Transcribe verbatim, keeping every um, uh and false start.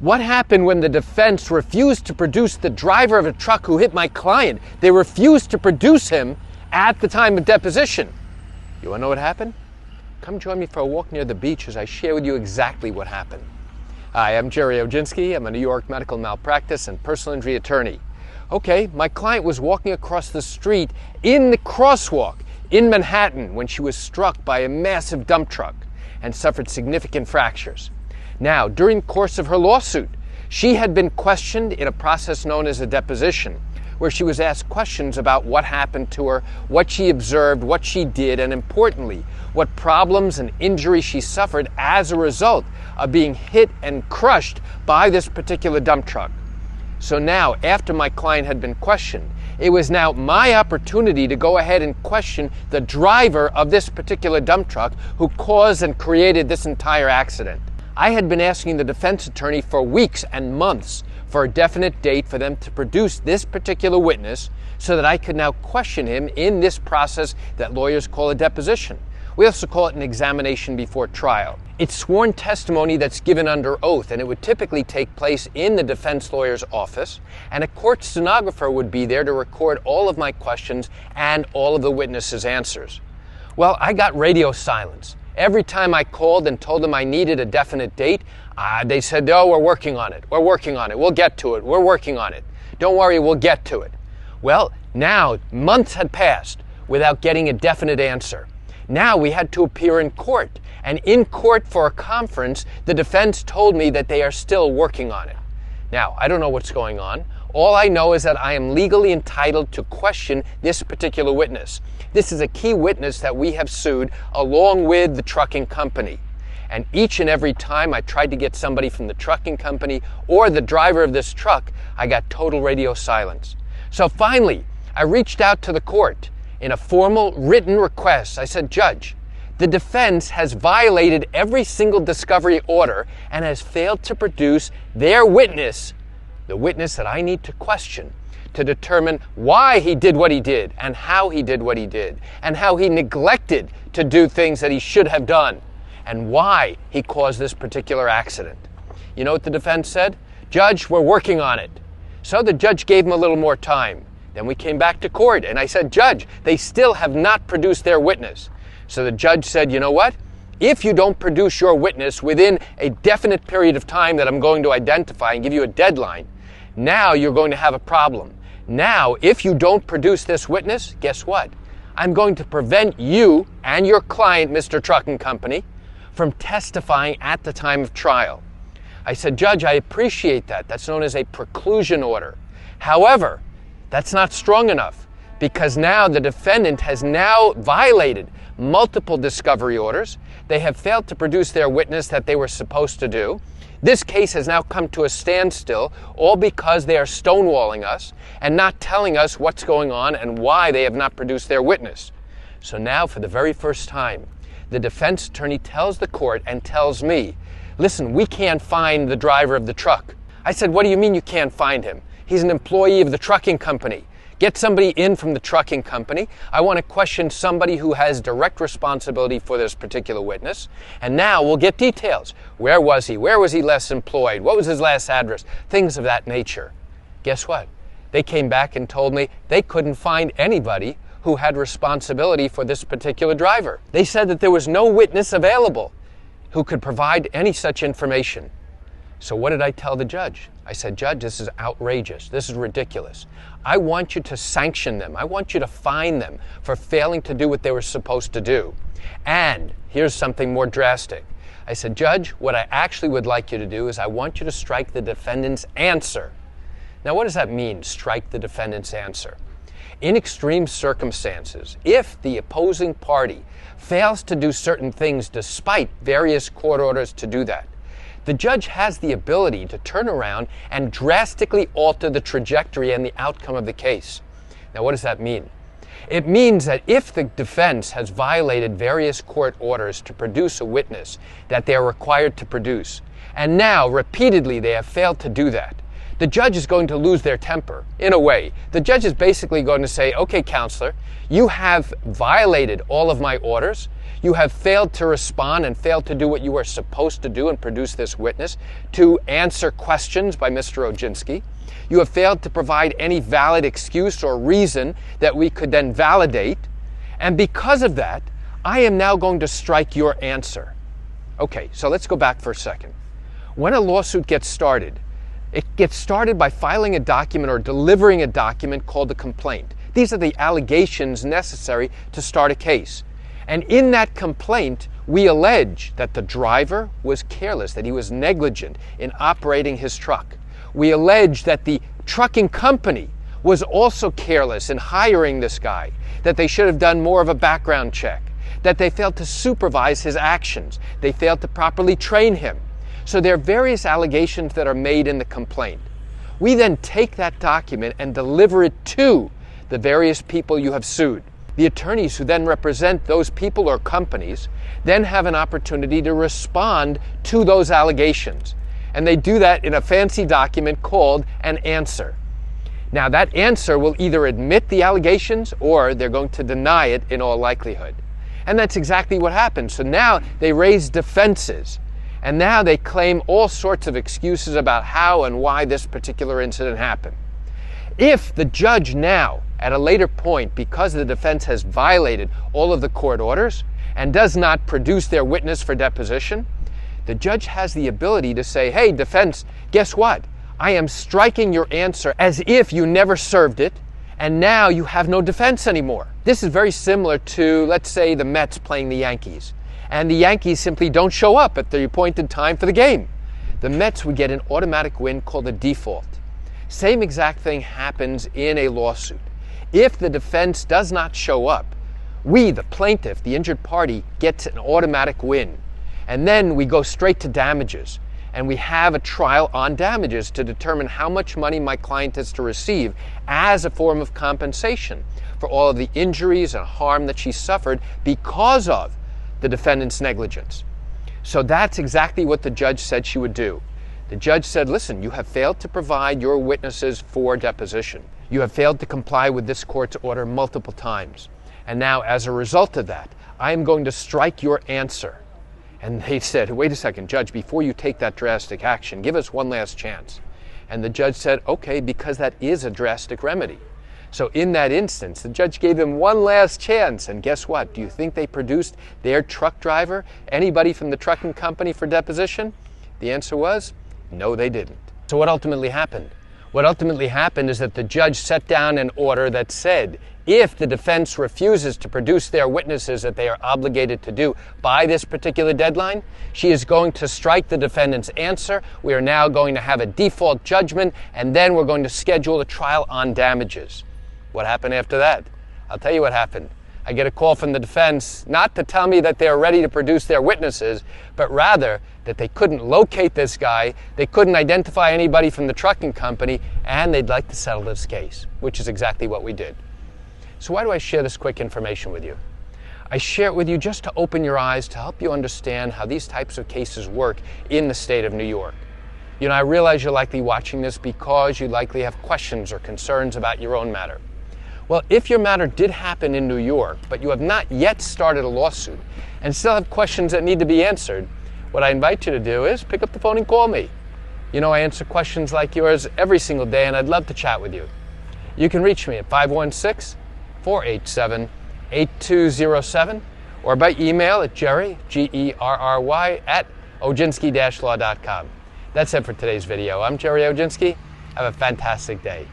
What happened when the defense refused to produce the driver of a truck who hit my client? They refused to produce him at the time of deposition. You want to know what happened? Come join me for a walk near the beach as I share with you exactly what happened. Hi, I'm Gerry Oginski. I'm a New York medical malpractice and personal injury attorney. Okay, my client was walking across the street in the crosswalk in Manhattan when she was struck by a massive dump truck and suffered significant fractures. Now, during the course of her lawsuit, she had been questioned in a process known as a deposition, where she was asked questions about what happened to her, what she observed, what she did, and importantly, what problems and injuries she suffered as a result of being hit and crushed by this particular dump truck. So now, after my client had been questioned, it was now my opportunity to go ahead and question the driver of this particular dump truck who caused and created this entire accident. I had been asking the defense attorney for weeks and months for a definite date for them to produce this particular witness so that I could now question him in this process that lawyers call a deposition. We also call it an examination before trial. It's sworn testimony that's given under oath, and it would typically take place in the defense lawyer's office, and a court stenographer would be there to record all of my questions and all of the witnesses' answers. Well, I got radio silence. Every time I called and told them I needed a definite date, uh, they said, oh, we're working on it, we're working on it, we'll get to it, we're working on it. Don't worry, we'll get to it. Well, now months had passed without getting a definite answer. Now we had to appear in court, and in court for a conference, the defense told me that they are still working on it. Now, I don't know what's going on. All I know is that I am legally entitled to question this particular witness. This is a key witness that we have sued along with the trucking company. And each and every time I tried to get somebody from the trucking company or the driver of this truck, I got total radio silence. So finally, I reached out to the court in a formal written request. I said, Judge, the defense has violated every single discovery order and has failed to produce their witness, the witness that I need to question, to determine why he did what he did and how he did what he did and how he neglected to do things that he should have done and why he caused this particular accident. You know what the defense said? Judge, we're working on it. So the judge gave him a little more time. Then we came back to court and I said, Judge, they still have not produced their witness. So the judge said, you know what? If you don't produce your witness within a definite period of time that I'm going to identify and give you a deadline, now you're going to have a problem. Now, if you don't produce this witness, guess what? I'm going to prevent you and your client, Mister Trucking Company, from testifying at the time of trial. I said, Judge, I appreciate that. That's known as a preclusion order. However, that's not strong enough because now the defendant has now violated multiple discovery orders. They have failed to produce their witness that they were supposed to do. This case has now come to a standstill, all because they are stonewalling us and not telling us what's going on and why they have not produced their witness. So now, for the very first time, the defense attorney tells the court and tells me, listen, we can't find the driver of the truck. I said, what do you mean you can't find him? He's an employee of the trucking company. Get somebody in from the trucking company. I want to question somebody who has direct responsibility for this particular witness. And now we'll get details. Where was he? Where was he last employed? What was his last address? Things of that nature. Guess what? They came back and told me they couldn't find anybody who had responsibility for this particular driver. They said that there was no witness available who could provide any such information. So what did I tell the judge? I said, Judge, this is outrageous. This is ridiculous. I want you to sanction them. I want you to fine them for failing to do what they were supposed to do. And here's something more drastic. I said, Judge, what I actually would like you to do is I want you to strike the defendant's answer. Now, what does that mean, strike the defendant's answer? In extreme circumstances, if the opposing party fails to do certain things despite various court orders to do that, the judge has the ability to turn around and drastically alter the trajectory and the outcome of the case. Now, what does that mean? It means that if the defense has violated various court orders to produce a witness that they are required to produce, and now repeatedly they have failed to do that, the judge is going to lose their temper, in a way. The judge is basically going to say, okay, counselor, you have violated all of my orders. You have failed to respond and failed to do what you were supposed to do and produce this witness, to answer questions by Mister Oginski. You have failed to provide any valid excuse or reason that we could then validate. And because of that, I am now going to strike your answer. Okay, so let's go back for a second. When a lawsuit gets started, it gets started by filing a document or delivering a document called a complaint. These are the allegations necessary to start a case. And in that complaint, we allege that the driver was careless, that he was negligent in operating his truck. We allege that the trucking company was also careless in hiring this guy, that they should have done more of a background check, that they failed to supervise his actions, they failed to properly train him. So there are various allegations that are made in the complaint. We then take that document and deliver it to the various people you have sued. The attorneys who then represent those people or companies then have an opportunity to respond to those allegations. And they do that in a fancy document called an answer. Now, that answer will either admit the allegations or they're going to deny it in all likelihood. And that's exactly what happened. So now they raise defenses. And now they claim all sorts of excuses about how and why this particular incident happened. If the judge now, at a later point, because the defense has violated all of the court orders and does not produce their witness for deposition, the judge has the ability to say, hey, defense, guess what? I am striking your answer as if you never served it, and now you have no defense anymore. This is very similar to, let's say, the Mets playing the Yankees, and the Yankees simply don't show up at the appointed time for the game. The Mets would get an automatic win called a default. Same exact thing happens in a lawsuit. If the defense does not show up, we, the plaintiff, the injured party, gets an automatic win. And then we go straight to damages. And we have a trial on damages to determine how much money my client is to receive as a form of compensation for all of the injuries and harm that she suffered because of the defendant's negligence. So that's exactly what the judge said she would do. The judge said, listen, you have failed to provide your witnesses for deposition. You have failed to comply with this court's order multiple times. And now, as a result of that, I am going to strike your answer. And they said, wait a second, Judge, before you take that drastic action, give us one last chance. And the judge said, okay, because that is a drastic remedy. So in that instance, the judge gave them one last chance. And guess what? Do you think they produced their truck driver, anybody from the trucking company for deposition? The answer was, no, they didn't. So what ultimately happened? What ultimately happened is that the judge set down an order that said, if the defense refuses to produce their witnesses that they are obligated to do by this particular deadline, she is going to strike the defendant's answer. We are now going to have a default judgment, and then we're going to schedule a trial on damages. What happened after that? I'll tell you what happened. I get a call from the defense, not to tell me that they are ready to produce their witnesses, but rather that they couldn't locate this guy, they couldn't identify anybody from the trucking company, and they'd like to settle this case, which is exactly what we did. So why do I share this quick information with you? I share it with you just to open your eyes, to help you understand how these types of cases work in the state of New York. You know, I realize you're likely watching this because you likely have questions or concerns about your own matter. Well, if your matter did happen in New York, but you have not yet started a lawsuit and still have questions that need to be answered, what I invite you to do is pick up the phone and call me. You know, I answer questions like yours every single day, and I'd love to chat with you. You can reach me at five one six, four eight seven, eight two zero seven or by email at Gerry, G E R R Y, at Oginski dash law dot com. That's it for today's video. I'm Gerry Oginski. Have a fantastic day.